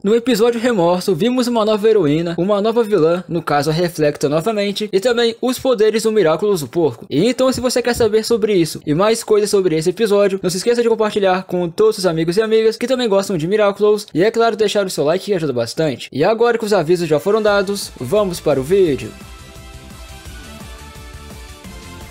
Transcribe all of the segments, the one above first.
No episódio Remorso, vimos uma nova heroína, uma nova vilã, no caso a Reflekta novamente, e também os poderes do Miraculous do Porco. E então, se você quer saber sobre isso e mais coisas sobre esse episódio, não se esqueça de compartilhar com todos os amigos e amigas que também gostam de Miraculous, e é claro, deixar o seu like que ajuda bastante. E agora que os avisos já foram dados, vamos para o vídeo.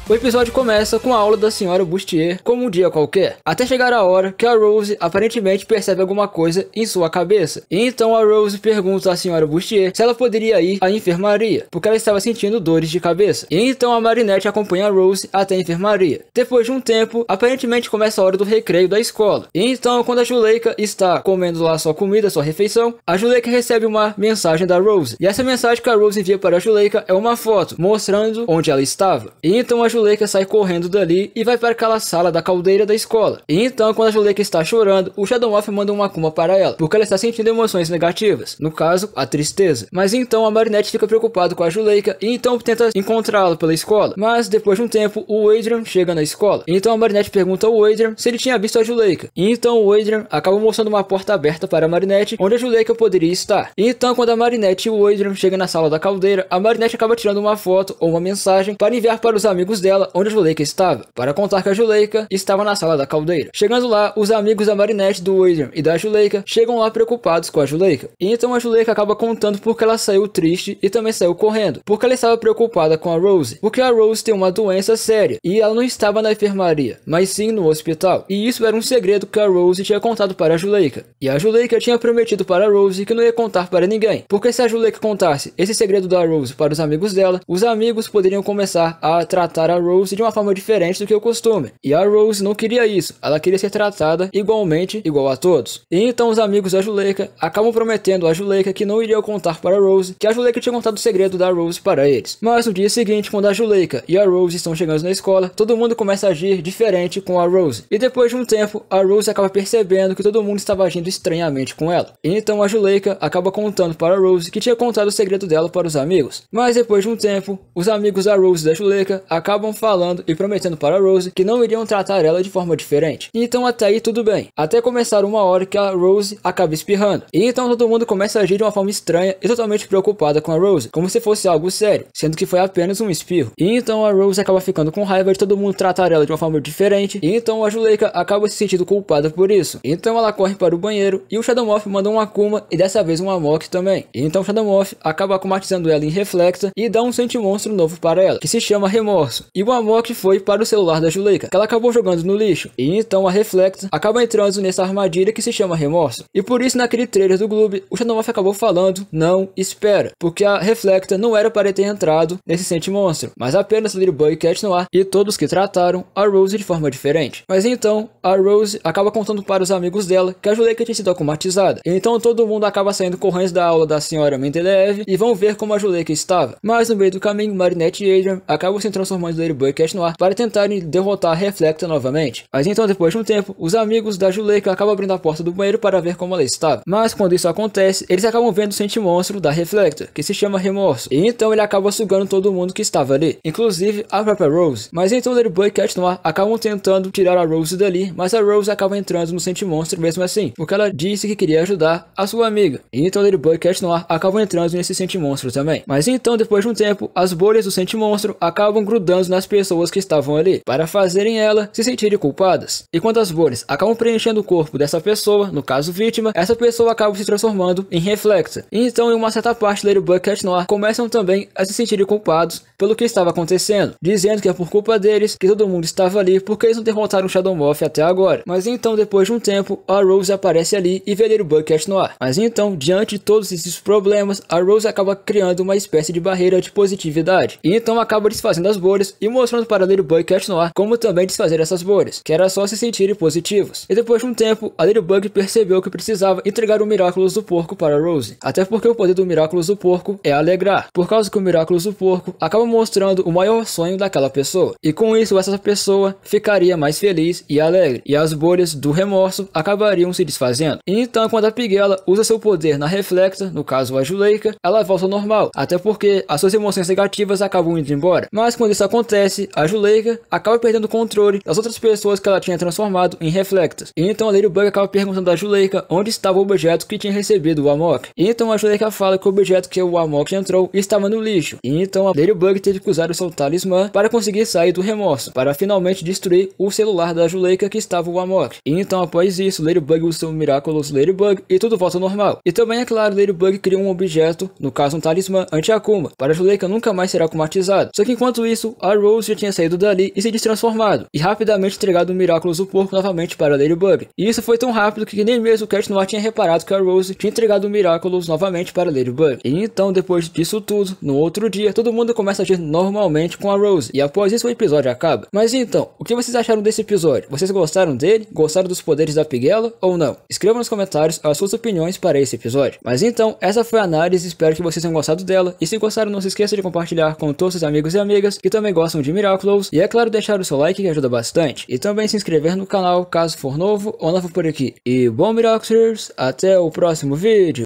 O episódio começa com a aula da senhora Bustier, como um dia qualquer, até chegar a hora que a Rose aparentemente percebe alguma coisa em sua cabeça. E então a Rose pergunta à senhora Bustier se ela poderia ir à enfermaria, porque ela estava sentindo dores de cabeça. E então a Marinette acompanha a Rose até a enfermaria. Depois de um tempo, aparentemente começa a hora do recreio da escola. E então, quando a Juleka está comendo lá sua comida, sua refeição, a Juleka recebe uma mensagem da Rose. E essa mensagem que a Rose envia para a Juleka é uma foto, mostrando onde ela estava. E então a Juleka sai correndo dali e vai para aquela sala da caldeira da escola. E então, quando a Juleka está chorando, o Shadow Moth manda uma Akuma para ela, porque ela está sentindo emoções negativas, no caso, a tristeza. Mas então a Marinette fica preocupada com a Juleka e então tenta encontrá-la pela escola. Mas depois de um tempo, o Adrien chega na escola. E então a Marinette pergunta ao Adrien se ele tinha visto a Juleka. E então o Adrien acaba mostrando uma porta aberta para a Marinette, onde a Juleka poderia estar. E então, quando a Marinette e o Adrien chegam na sala da caldeira, a Marinette acaba tirando uma foto ou uma mensagem para enviar para os amigos dela, onde a Juleka estava, para contar que a Juleka estava na sala da caldeira. Chegando lá, os amigos da Marinette, do Adrien e da Juleka chegam lá preocupados com a Juleka. E então a Juleka acaba contando porque ela saiu triste e também saiu correndo, porque ela estava preocupada com a Rose, porque a Rose tem uma doença séria e ela não estava na enfermaria, mas sim no hospital. E isso era um segredo que a Rose tinha contado para a Juleka. E a Juleka tinha prometido para a Rose que não ia contar para ninguém, porque se a Juleka contasse esse segredo da Rose para os amigos dela, os amigos poderiam começar a tratar a Rose de uma forma diferente do que o costume. E a Rose não queria isso, ela queria ser tratada igualmente, igual a todos. E então os amigos da Juleka acabam prometendo a Juleka que não iriam contar para a Rose que a Juleka tinha contado o segredo da Rose para eles. Mas no dia seguinte, quando a Juleka e a Rose estão chegando na escola, todo mundo começa a agir diferente com a Rose. E depois de um tempo, a Rose acaba percebendo que todo mundo estava agindo estranhamente com ela. E então a Juleka acaba contando para a Rose que tinha contado o segredo dela para os amigos. Mas depois de um tempo, os amigos da Rose e da Juleka acabam falando e prometendo para a Rose que não iriam tratar ela de forma diferente. Então até aí tudo bem, até começar uma hora que a Rose acaba espirrando. E então todo mundo começa a agir de uma forma estranha e totalmente preocupada com a Rose, como se fosse algo sério, sendo que foi apenas um espirro. E então a Rose acaba ficando com raiva de todo mundo tratar ela de uma forma diferente, e então a Juleka acaba se sentindo culpada por isso. Então ela corre para o banheiro e o Shadow Moth manda um Akuma e dessa vez um Amok também. E então o Shadow Moth acaba akumatizando ela em Reflekta e dá um Sentimonstro novo para ela, que se chama Remorso. E o Amok foi para o celular da Juleka, que ela acabou jogando no lixo. E então a Reflekta acaba entrando nessa armadilha que se chama Remorso. E por isso, naquele trailer do Gloob, o Shadow Moth acabou falando, não espera, porque a Reflekta não era para ter entrado nesse Sentimonstro, mas apenas Lady Boy e Cat Noir e todos que trataram a Rose de forma diferente. Mas então, a Rose acaba contando para os amigos dela que a Juleka tinha sido akumatizada. E então todo mundo acaba saindo correndo da aula da senhora Mendeleev e vão ver como a Juleka estava. Mas no meio do caminho, Marinette e Adrien acabam se transformando Ladybug e Cat Noir para tentarem derrotar a Reflekta novamente. Mas então, depois de um tempo, os amigos da Juleka acabam abrindo a porta do banheiro para ver como ela estava. Mas quando isso acontece, eles acabam vendo o Sentimonstro da Reflekta, que se chama Remorso. E então ele acaba sugando todo mundo que estava ali, inclusive a própria Rose. Mas então Ladybug e Cat Noir acabam tentando tirar a Rose dali, mas a Rose acaba entrando no Sentimonstro mesmo assim, porque ela disse que queria ajudar a sua amiga. E então Ladybug e Cat Noir acabam entrando nesse Sentimonstro também. Mas então, depois de um tempo, as bolhas do Sentimonstro acabam grudando nas pessoas que estavam ali, para fazerem ela se sentirem culpadas. E quando as bolhas acabam preenchendo o corpo dessa pessoa, no caso vítima, essa pessoa acaba se transformando em Reflekta. Então, em uma certa parte, Ladybug e Cat Noir começam também a se sentirem culpados pelo que estava acontecendo, dizendo que é por culpa deles que todo mundo estava ali, porque eles não derrotaram o Shadow Moth até agora. Mas então, depois de um tempo, a Rose aparece ali e vê Ladybug e Cat Noir. Mas então, diante de todos esses problemas, a Rose acaba criando uma espécie de barreira de positividade. E então acaba desfazendo as bolhas e mostrando para Ladybug e Cat Noir como também desfazer essas bolhas, que era só se sentirem positivos. E depois de um tempo, a Ladybug percebeu que precisava entregar o Miraculous do Porco para Rose, até porque o poder do Miraculous do Porco é alegrar, por causa que o Miraculous do Porco acaba mostrando o maior sonho daquela pessoa, e com isso essa pessoa ficaria mais feliz e alegre, e as bolhas do Remorso acabariam se desfazendo. E então, quando a Pigella usa seu poder na Reflekta, no caso a Juleka, ela volta ao normal, até porque as suas emoções negativas acabam indo embora. Mas quando isso acontece, acontece? A Juleka acaba perdendo o controle das outras pessoas que ela tinha transformado em Reflectas. E então a Ladybug acaba perguntando a Juleka onde estava o objeto que tinha recebido o Amok. E então a Juleka fala que o objeto que o Amok entrou estava no lixo. E então a Ladybug teve que usar o seu talismã para conseguir sair do remorso, para finalmente destruir o celular da Juleka que estava o Amok. E então após isso, Ladybug usa o Miraculous Ladybug e tudo volta ao normal. E também é claro, Ladybug cria um objeto, no caso um talismã anti-Akuma, para a Juleka nunca mais ser akumatizado. Só que enquanto isso, a Rose já tinha saído dali e se destransformado, e rapidamente entregado o Miraculous do porco novamente para a Ladybug. E isso foi tão rápido que nem mesmo o Cat Noir tinha reparado que a Rose tinha entregado o Miraculous novamente para a Ladybug. E então, depois disso tudo, no outro dia, todo mundo começa a agir normalmente com a Rose, e após isso o episódio acaba. Mas então, o que vocês acharam desse episódio? Vocês gostaram dele? Gostaram dos poderes da Pigella ou não? Escrevam nos comentários as suas opiniões para esse episódio. Mas então, essa foi a análise, espero que vocês tenham gostado dela, e se gostaram não se esqueça de compartilhar com todos os amigos e amigas que também gostam de Miraculous, e é claro deixar o seu like que ajuda bastante, e também se inscrever no canal caso for novo ou novo por aqui. E bom Miraculousers, até o próximo vídeo!